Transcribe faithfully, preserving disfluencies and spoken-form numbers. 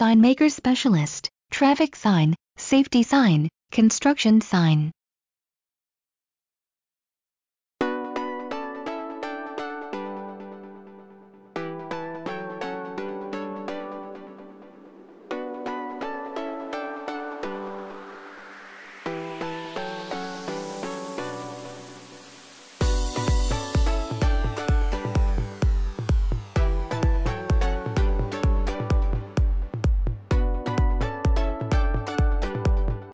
sign maker specialist, traffic sign, safety sign, construction sign.